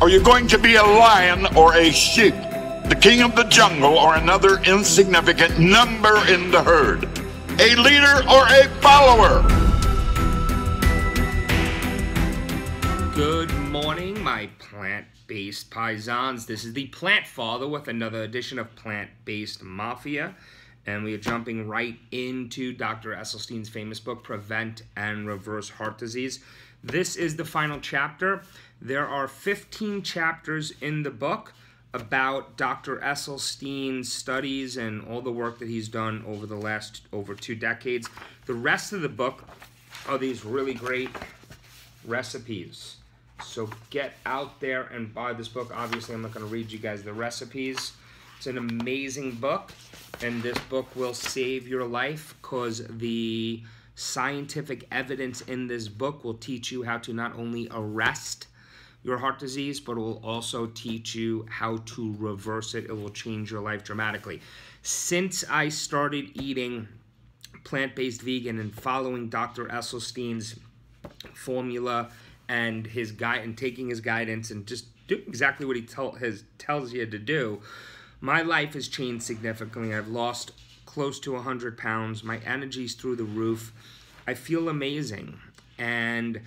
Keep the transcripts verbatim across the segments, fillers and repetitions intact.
Are you going to be a lion or a sheep, the king of the jungle or another insignificant number in the herd, a leader or a follower? Good morning, my plant-based paisans. This is the Plant Father with another edition of Plant Based Mafia. And we are jumping right into Doctor Esselstyn's famous book, Prevent and Reverse Heart Disease. This is the final chapter. There are fifteen chapters in the book about Doctor Esselstyn's studies and all the work that he's done over the last over two decades. The rest of the book are these really great recipes. So get out there and buy this book. Obviously, I'm not going to read you guys the recipes. It's an amazing book, and this book will save your life because the scientific evidence in this book will teach you how to not only arrest your heart disease, but it will also teach you how to reverse it. It will change your life dramatically. Since I started eating plant-based vegan and following Doctor Esselstyn's formula and his guide and taking his guidance and just doing exactly what he tell, his, tells you to do, my life has changed significantly. I've lost close to one hundred pounds. My energy's through the roof. I feel amazing. And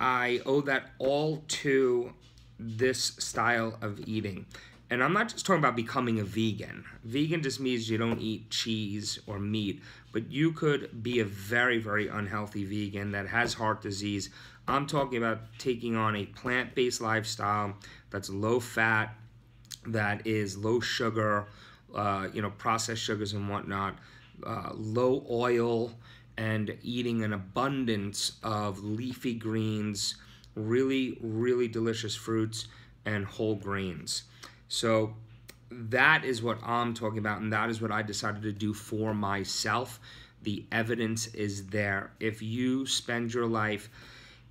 I owe that all to this style of eating. And I'm not just talking about becoming a vegan. Vegan just means you don't eat cheese or meat, but you could be a very, very unhealthy vegan that has heart disease. I'm talking about taking on a plant-based lifestyle that's low fat, that is low sugar, Uh, you know, processed sugars and whatnot, uh, low oil, and eating an abundance of leafy greens, really, really delicious fruits, and whole grains. So that is what I'm talking about, and that is what I decided to do for myself. The evidence is there. If you spend your life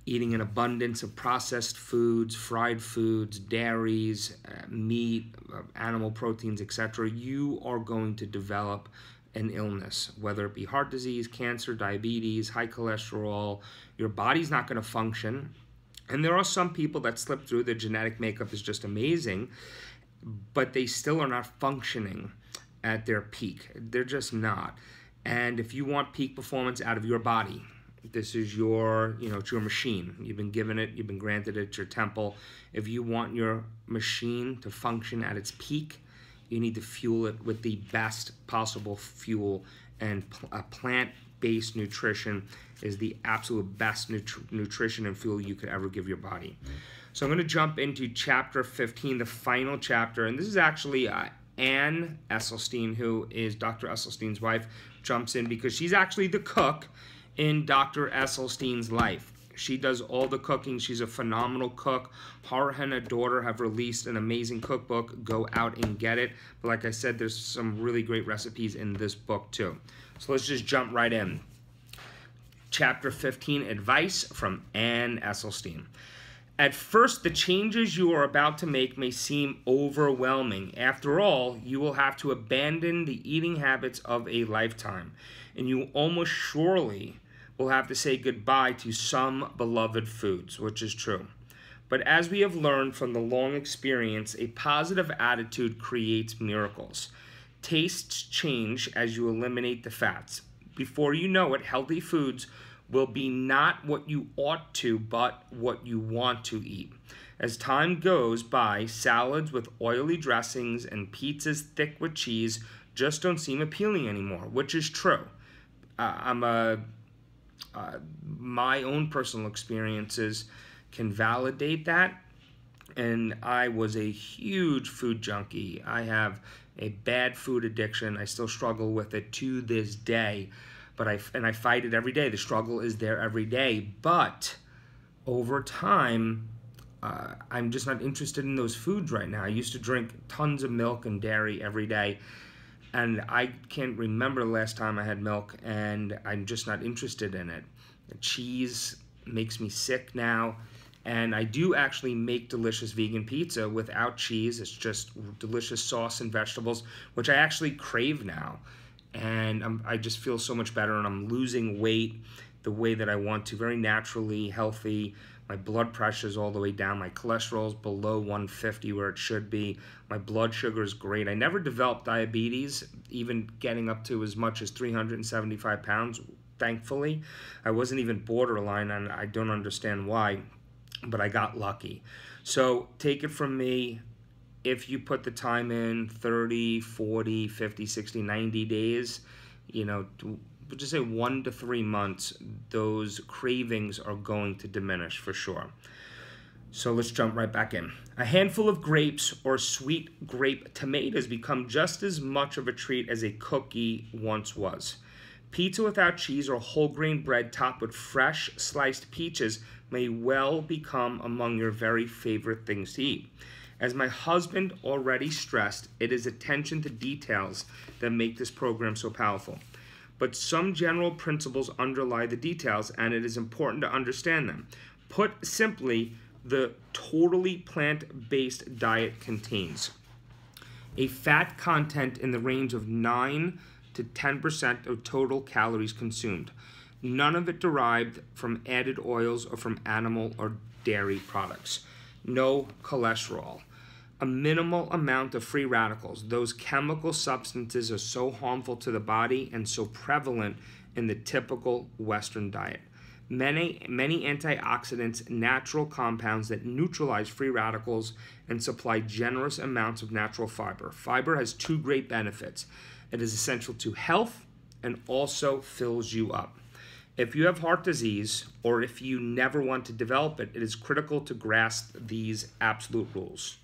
eating an abundance of processed foods, fried foods, dairies, uh, meat, uh, animal proteins, et cetera, you are going to develop an illness, whether it be heart disease, cancer, diabetes, high cholesterol. Your body's not going to function. And there are some people that slip through. Their genetic makeup is just amazing, but they still are not functioning at their peak. They're just not. And if you want peak performance out of your body, this is your, you know, it's your machine. You've been given it, you've been granted it, it's your temple. If you want your machine to function at its peak, you need to fuel it with the best possible fuel, and a plant-based nutrition is the absolute best nutri nutrition and fuel you could ever give your body. So I'm going to jump into chapter fifteen, the final chapter, and this is actually uh, Ann Esselstyn, who is Doctor Esselstyn's wife, jumps in because she's actually the cook in Doctor Esselstyn's life. She does all the cooking. She's a phenomenal cook. Her and her daughter have released an amazing cookbook. Go out and get it. But like I said, there's some really great recipes in this book too. So let's just jump right in. Chapter fifteen, advice from Ann Esselstyn. At first, the changes you are about to make may seem overwhelming. After all, you will have to abandon the eating habits of a lifetime, and you almost surely will have to say goodbye to some beloved foods, which is true. But as we have learned from the long experience, a positive attitude creates miracles. Tastes change as you eliminate the fats. Before you know it, healthy foods will be not what you ought to, but what you want to eat. As time goes by, salads with oily dressings and pizzas thick with cheese just don't seem appealing anymore, which is true. Uh, I'm a, uh, my own personal experiences can validate that, and I was a huge food junkie. I have a bad food addiction. I still struggle with it to this day. But I, and I fight it every day. The struggle is there every day. But over time, uh, I'm just not interested in those foods right now. I used to drink tons of milk and dairy every day, and I can't remember the last time I had milk, and I'm just not interested in it. Cheese makes me sick now, and I do actually make delicious vegan pizza without cheese. It's just delicious sauce and vegetables, which I actually crave now. And I'm, I just feel so much better, and I'm losing weight the way that I want to, very naturally, healthy, My blood pressure's all the way down. My cholesterol's below one fifty where it should be. My blood sugar is great. I never developed diabetes, even getting up to as much as three hundred seventy-five pounds, thankfully. I wasn't even borderline, and I don't understand why, but I got lucky. So take it from me, if you put the time in, thirty, forty, fifty, sixty, ninety days, you know, but just say one to three months, those cravings are going to diminish for sure. So let's jump right back in. A handful of grapes or sweet grape tomatoes become just as much of a treat as a cookie once was. Pizza without cheese or whole grain bread topped with fresh sliced peaches may well become among your very favorite things to eat. As my husband already stressed, it is attention to details that make this program so powerful. But some general principles underlie the details, and it is important to understand them. Put simply, the totally plant-based diet contains a fat content in the range of nine to ten percent of total calories consumed. None of it derived from added oils or from animal or dairy products. No cholesterol. A minimal amount of free radicals. Those chemical substances are so harmful to the body and so prevalent in the typical Western diet. Many, many antioxidants, natural compounds that neutralize free radicals and supply generous amounts of natural fiber. Fiber has two great benefits. It is essential to health and also fills you up. If you have heart disease, or if you never want to develop it, it is critical to grasp these absolute rules.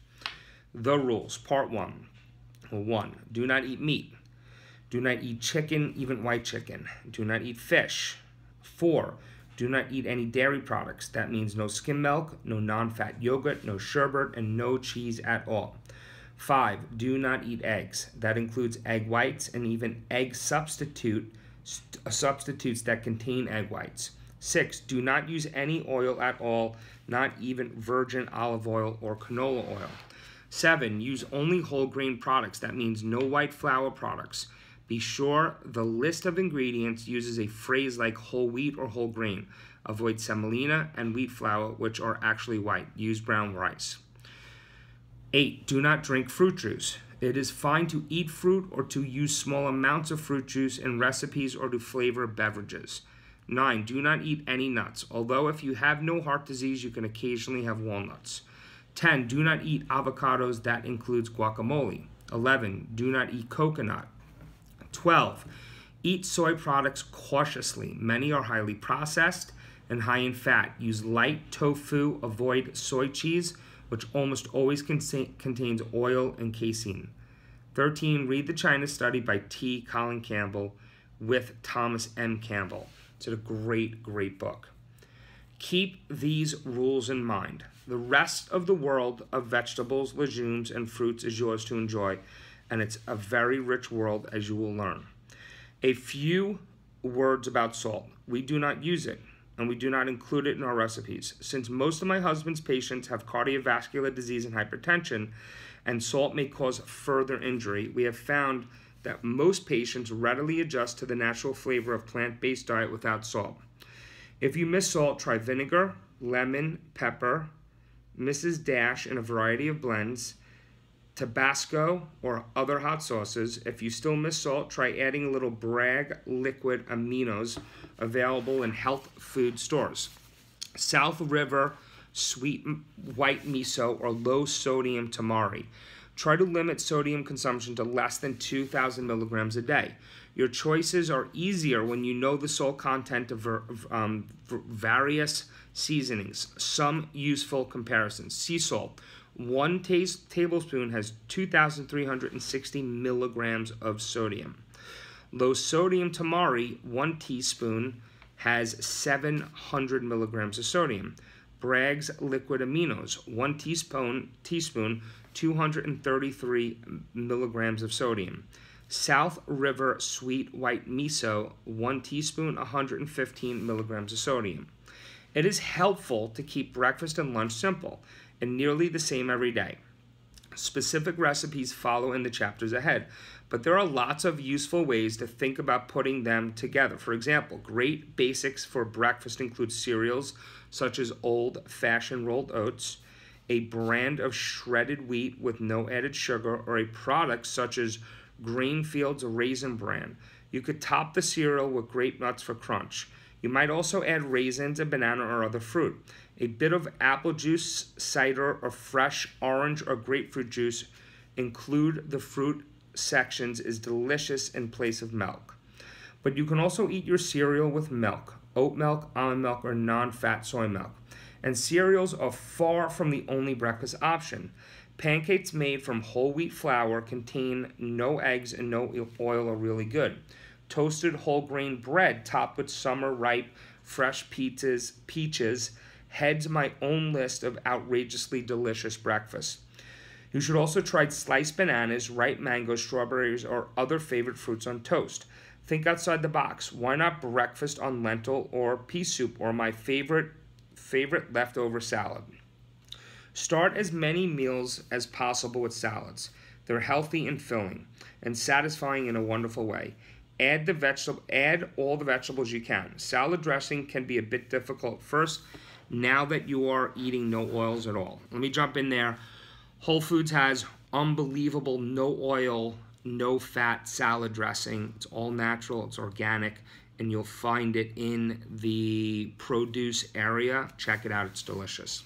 The rules, part one. One, do not eat meat. Do not eat chicken, even white chicken. Do not eat fish. Four, do not eat any dairy products. That means no skim milk, no non-fat yogurt, no sherbet, and no cheese at all. Five, do not eat eggs. That includes egg whites and even egg substitute, st- substitutes that contain egg whites. Six, do not use any oil at all, not even virgin olive oil or canola oil. Seven, use only whole grain products. That means no white flour products. Be sure the list of ingredients uses a phrase like whole wheat or whole grain. Avoid semolina and wheat flour, which are actually white. Use brown rice. Eight, do not drink fruit juice. It is fine to eat fruit or to use small amounts of fruit juice in recipes or to flavor beverages. Nine, do not eat any nuts. Although if you have no heart disease, you can occasionally have walnuts. ten. Do not eat avocados. That includes guacamole. eleven. Do not eat coconut. twelve. Eat soy products cautiously. Many are highly processed and high in fat. Use light tofu. Avoid soy cheese, which almost always contains oil and casein. thirteen. Read The China Study by T. Colin Campbell with Thomas M. Campbell. It's a great, great book. Keep these rules in mind. The rest of the world of vegetables, legumes, and fruits is yours to enjoy, and it's a very rich world, as you will learn. A few words about salt. We do not use it, and we do not include it in our recipes. Since most of my husband's patients have cardiovascular disease and hypertension, and salt may cause further injury, we have found that most patients readily adjust to the natural flavor of plant-based diet without salt. If you miss salt, try vinegar, lemon, pepper, Missus Dash in a variety of blends, Tabasco, or other hot sauces. If you still miss salt, try adding a little Bragg liquid aminos, available in health food stores. South River sweet white miso or low sodium tamari. Try to limit sodium consumption to less than two thousand milligrams a day. Your choices are easier when you know the salt content of um, various seasonings. Some useful comparisons. Sea salt. One tablespoon has two thousand three hundred sixty milligrams of sodium. Low sodium tamari, one teaspoon, has seven hundred milligrams of sodium. Bragg's liquid aminos, one teaspoon, teaspoon, two hundred thirty-three milligrams of sodium. South River sweet white miso, one teaspoon, one hundred fifteen milligrams of sodium. It is helpful to keep breakfast and lunch simple and nearly the same every day. Specific recipes follow in the chapters ahead, but there are lots of useful ways to think about putting them together. For example, great basics for breakfast include cereals such as old-fashioned rolled oats, a brand of shredded wheat with no added sugar, or a product such as Greenfield's Raisin Bran. You could top the cereal with grape nuts for crunch. You might also add raisins, a banana, or other fruit. A bit of apple juice, cider, or fresh orange or grapefruit juice, include the fruit sections, is delicious in place of milk. But you can also eat your cereal with milk, oat milk, almond milk, or non-fat soy milk. And cereals are far from the only breakfast option. Pancakes made from whole wheat flour contain no eggs and no oil are really good. Toasted whole grain bread topped with summer ripe fresh pizzas, peaches heads my own list of outrageously delicious breakfasts. You should also try sliced bananas, ripe mangoes, strawberries, or other favorite fruits on toast. Think outside the box. Why not breakfast on lentil or pea soup or my favorite favorite leftover salad? Start as many meals as possible with salads. They're healthy and filling and satisfying in a wonderful way. Add the vegetable, add all the vegetables you can. Salad dressing can be a bit difficult first, now that you are eating no oils at all. Let me jump in there. Whole Foods has unbelievable no oil, no fat salad dressing. It's all natural, it's organic, and you'll find it in the produce area. Check it out, it's delicious.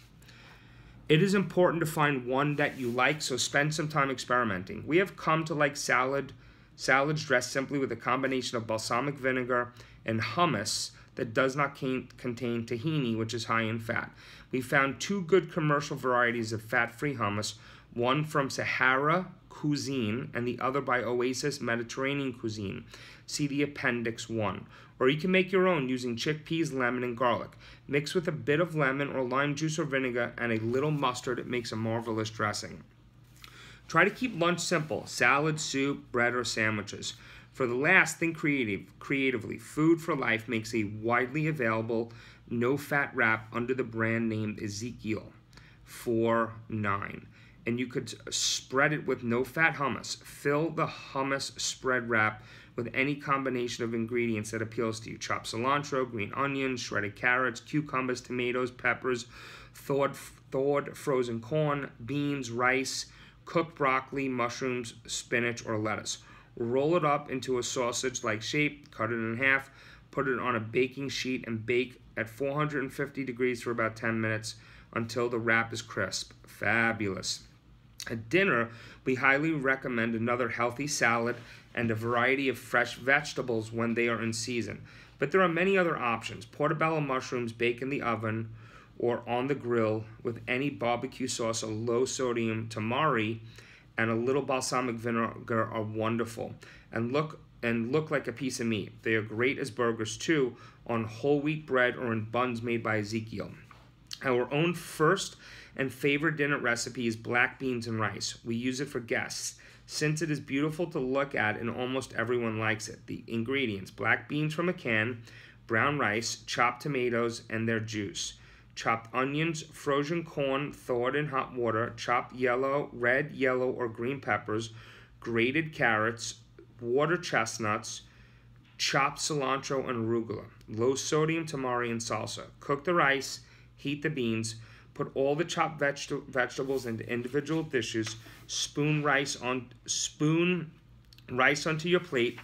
It is important to find one that you like, so spend some time experimenting. We have come to like salad Salads dressed simply with a combination of balsamic vinegar and hummus that does not contain tahini, which is high in fat. We found two good commercial varieties of fat-free hummus, one from Sahara Cuisine and the other by Oasis Mediterranean Cuisine. See the appendix one. Or you can make your own using chickpeas, lemon, and garlic. Mix with a bit of lemon or lime juice or vinegar and a little mustard. It makes a marvelous dressing. Try to keep lunch simple, salad, soup, bread, or sandwiches. For the last, think creative, creatively. Food for Life makes a widely available no-fat wrap under the brand name Ezekiel four nine. And you could spread it with no-fat hummus. Fill the hummus spread wrap with any combination of ingredients that appeals to you. Chopped cilantro, green onions, shredded carrots, cucumbers, tomatoes, peppers, thawed, thawed frozen corn, beans, rice, cooked broccoli, mushrooms, spinach, or lettuce. Roll it up into a sausage-like shape, cut it in half, put it on a baking sheet, and bake at four hundred fifty degrees for about ten minutes until the wrap is crisp. Fabulous. At dinner, we highly recommend another healthy salad and a variety of fresh vegetables when they are in season. But there are many other options. Portobello mushrooms bake in the oven or on the grill with any barbecue sauce or low-sodium tamari and a little balsamic vinegar are wonderful and look and look like a piece of meat. They are great as burgers too, on whole wheat bread or in buns made by Ezekiel. Our own first and favorite dinner recipe is black beans and rice. We use it for guests since it is beautiful to look at and almost everyone likes it. The ingredients: black beans from a can, brown rice, chopped tomatoes and their juice, chopped onions, frozen corn thawed in hot water, chopped yellow, red, yellow, or green peppers, grated carrots, water chestnuts, chopped cilantro and arugula, low-sodium tamari and salsa. Cook the rice, heat the beans, put all the chopped veg- vegetables into individual dishes, spoon rice on spoon rice onto your plate,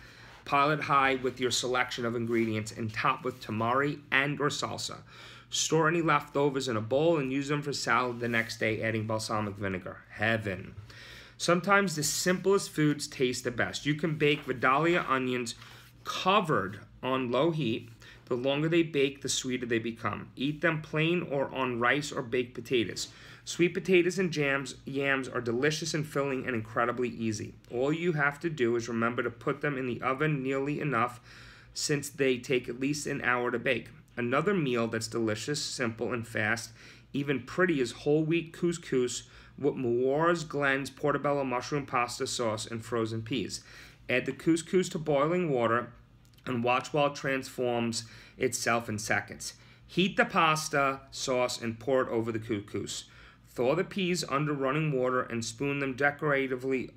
pile it high with your selection of ingredients, and top with tamari and or salsa. Store any leftovers in a bowl and use them for salad the next day, adding balsamic vinegar. Heaven. Sometimes the simplest foods taste the best. You can bake Vidalia onions covered on low heat. The longer they bake, the sweeter they become. Eat them plain or on rice or baked potatoes. Sweet potatoes and jams, yams are delicious and filling and incredibly easy. All you have to do is remember to put them in the oven nearly enough since they take at least an hour to bake. Another meal that's delicious, simple, and fast, even pretty, is whole wheat couscous with Muir Glen's portobello mushroom pasta sauce and frozen peas. Add the couscous to boiling water and watch while it transforms itself in seconds. Heat the pasta sauce and pour it over the couscous. Thaw the peas under running water and spoon them decoratively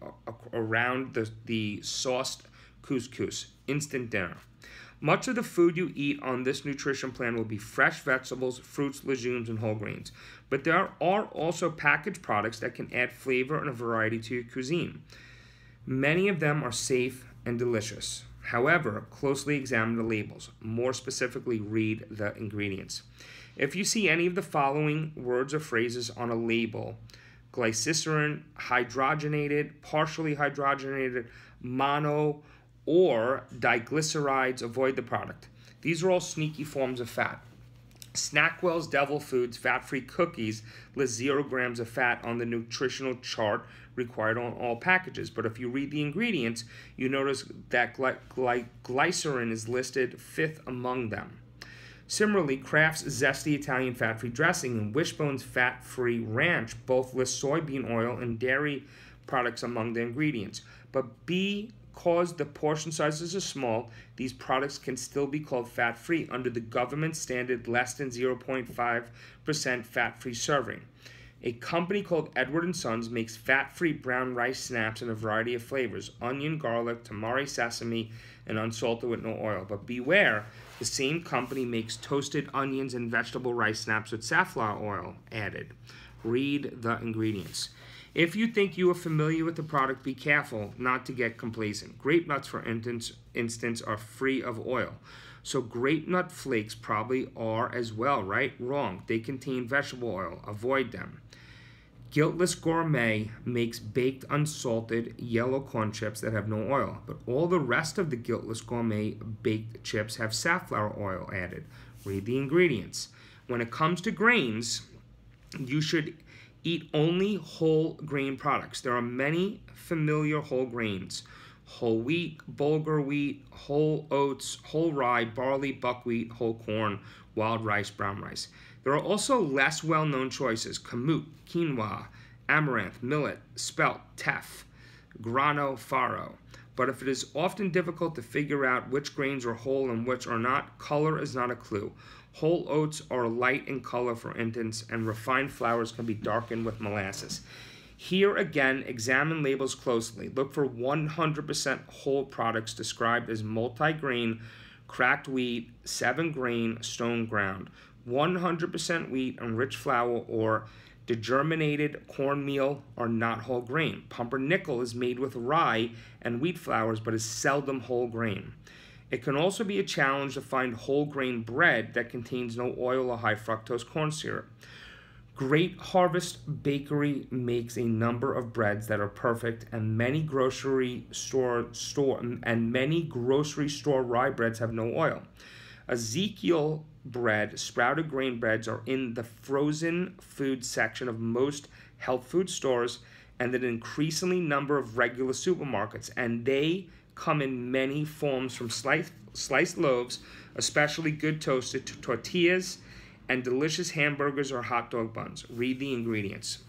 around the, the sauced couscous. Instant dinner. Much of the food you eat on this nutrition plan will be fresh vegetables, fruits, legumes, and whole grains. But there are also packaged products that can add flavor and a variety to your cuisine. Many of them are safe and delicious. However, closely examine the labels. More specifically, read the ingredients. If you see any of the following words or phrases on a label, glycerin, hydrogenated, partially hydrogenated, mono, or diglycerides, avoid the product. These are all sneaky forms of fat. Snackwell's Devil Foods fat-free cookies list zero grams of fat on the nutritional chart required on all packages. But if you read the ingredients, you notice that gly gly glycerin is listed fifth among them. Similarly, Kraft's Zesty Italian fat-free dressing and Wishbone's fat-free ranch both list soybean oil and dairy products among the ingredients. But be because the portion sizes are small, these products can still be called fat-free under the government standard less than zero point five percent fat-free serving. A company called Edward and Sons makes fat-free brown rice snaps in a variety of flavors, onion, garlic, tamari, sesame, and unsalted with no oil. But beware, the same company makes toasted onions and vegetable rice snaps with safflower oil added. Read the ingredients. If you think you are familiar with the product, be careful not to get complacent. Grape nuts, for instance, are free of oil. So grape nut flakes probably are as well, right? Wrong. They contain vegetable oil. Avoid them. Guiltless Gourmet makes baked, unsalted, yellow corn chips that have no oil. But all the rest of the Guiltless Gourmet baked chips have safflower oil added. Read the ingredients. When it comes to grains, you should eat only whole grain products. There are many familiar whole grains. Whole wheat, bulgur wheat, whole oats, whole rye, barley, buckwheat, whole corn, wild rice, brown rice. There are also less well-known choices. Kamut, quinoa, amaranth, millet, spelt, teff, grano, farro. But if it is often difficult to figure out which grains are whole and which are not, color is not a clue. Whole oats are light in color, for instance, and refined flours can be darkened with molasses. Here again, examine labels closely. Look for one hundred percent whole products described as multi-grain, cracked wheat, seven-grain, stone ground, one hundred percent wheat, and rich flour, or degerminated cornmeal are not whole grain. Pumpernickel is made with rye and wheat flours, but is seldom whole grain. It can also be a challenge to find whole grain bread that contains no oil or high fructose corn syrup. Great Harvest Bakery makes a number of breads that are perfect, and many grocery store store and many grocery store rye breads have no oil. Ezekiel bread, sprouted grain breads are in the frozen food section of most health food stores and an increasingly number of regular supermarkets, and they come in many forms, from sliced, sliced loaves, especially good toasted, to tortillas, and delicious hamburgers or hot dog buns. Read the ingredients.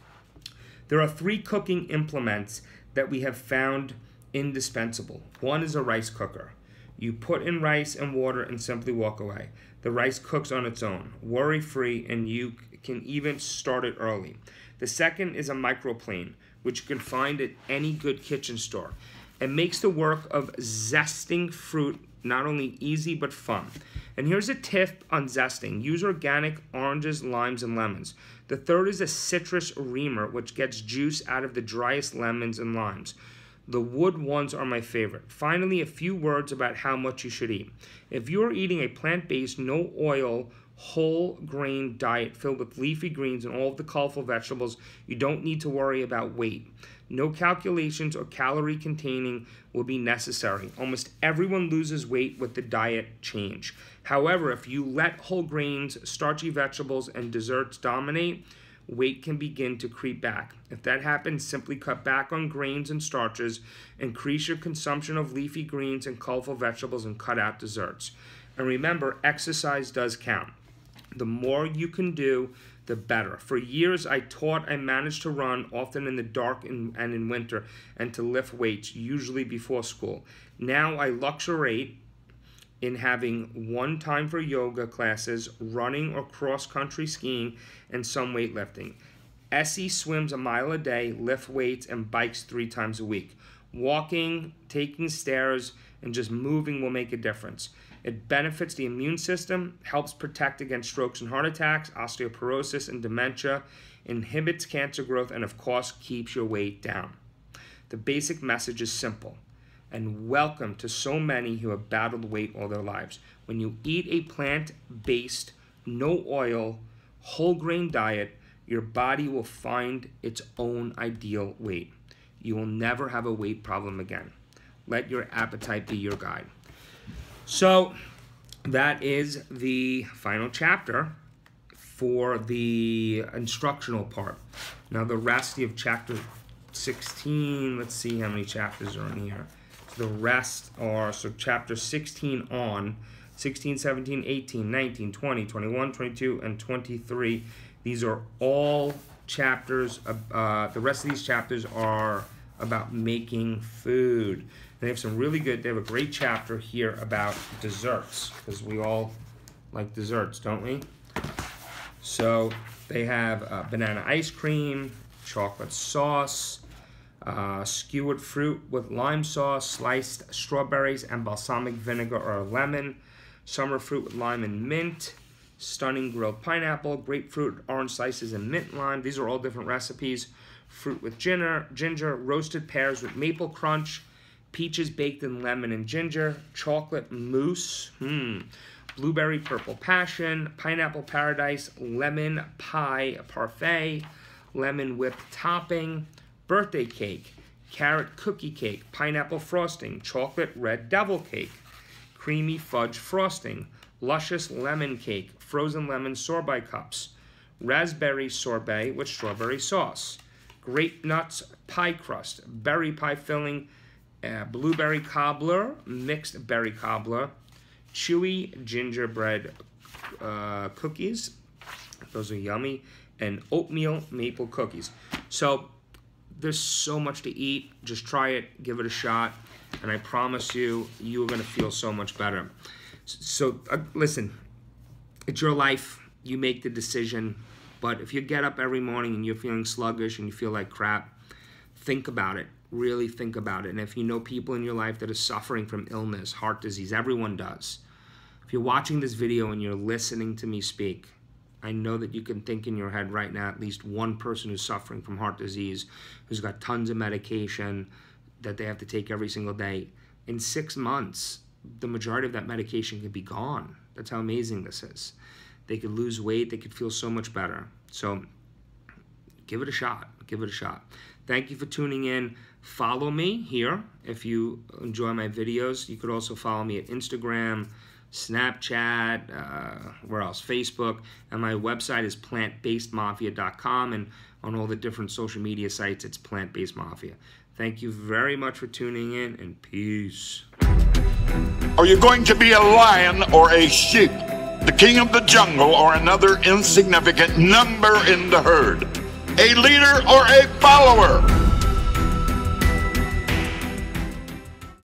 There are three cooking implements that we have found indispensable. One is a rice cooker. You put in rice and water and simply walk away. The rice cooks on its own, worry-free, and you can even start it early. The second is a microplane, which you can find at any good kitchen store. It makes the work of zesting fruit not only easy but fun. And here's a tip on zesting. Use organic oranges, limes, and lemons. The third is a citrus reamer, which gets juice out of the driest lemons and limes. The wood ones are my favorite. Finally, a few words about how much you should eat. If you are eating a plant-based, no-oil, whole grain diet filled with leafy greens and all of the colorful vegetables, you don't need to worry about weight. No calculations or calorie containing will be necessary. Almost everyone loses weight with the diet change. However, if you let whole grains, starchy vegetables, and desserts dominate, weight can begin to creep back. If that happens, simply cut back on grains and starches, increase your consumption of leafy greens and colorful vegetables, and cut out desserts. And remember, exercise does count. The more you can do, the better. For years, I taught I managed to run, often in the dark and in winter, and to lift weights, usually before school. Now I luxuriate in having one time for yoga classes, running or cross-country skiing, and some weightlifting. Essie swims a mile a day, lifts weights, and bikes three times a week. Walking, taking stairs, and just moving will make a difference. It benefits the immune system, helps protect against strokes and heart attacks, osteoporosis and dementia, inhibits cancer growth, and of course, keeps your weight down. The basic message is simple and welcome to so many who have battled weight all their lives. When you eat a plant-based, no oil, whole grain diet, your body will find its own ideal weight. You will never have a weight problem again. Let your appetite be your guide. So that is the final chapter for the instructional part. Now the rest of chapter sixteen, let's see how many chapters are in here. The rest are, so chapter sixteen on, sixteen, seventeen, eighteen, nineteen, twenty, twenty-one, twenty-two, and twenty-three. These are all chapters, uh, the rest of these chapters are about making food. They have some really good, they have a great chapter here about desserts, because we all like desserts, don't we? So they have uh, banana ice cream, chocolate sauce, uh, skewered fruit with lime sauce, sliced strawberries and balsamic vinegar or lemon, summer fruit with lime and mint, stunning grilled pineapple, grapefruit, orange slices, and mint lime. These are all different recipes. Fruit with ginger, ginger, roasted pears with maple crunch, peaches baked in lemon and ginger, chocolate mousse, hmm, blueberry purple passion, pineapple paradise, lemon pie parfait, lemon whipped topping, birthday cake, carrot cookie cake, pineapple frosting, chocolate red devil cake, creamy fudge frosting, luscious lemon cake, frozen lemon sorbet cups, raspberry sorbet with strawberry sauce, grape nuts pie crust, berry pie filling, uh, blueberry cobbler, mixed berry cobbler, chewy gingerbread uh, cookies, those are yummy, and oatmeal maple cookies. So there's so much to eat. Just try it, give it a shot, and I promise you, you are going to feel so much better. So uh, listen, it's your life, you make the decision, but if you get up every morning and you're feeling sluggish and you feel like crap, think about it, really think about it. And if you know people in your life that are suffering from illness, heart disease, everyone does. If you're watching this video and you're listening to me speak, I know that you can think in your head right now at least one person who's suffering from heart disease, who's got tons of medication that they have to take every single day. In six months, the majority of that medication could be gone. That's how amazing this is. They could lose weight, they could feel so much better. So give it a shot, give it a shot. Thank you for tuning in. Follow me here if you enjoy my videos. You could also follow me at Instagram, Snapchat, uh, where else, Facebook, and my website is plant based mafia dot com, and on all the different social media sites, it's Plant Based Mafia. Thank you very much for tuning in, and peace. Are you going to be a lion or a sheep, the king of the jungle or another insignificant number in the herd, a leader or a follower?